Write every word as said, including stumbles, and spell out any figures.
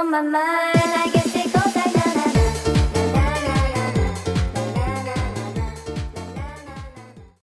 on my mind. I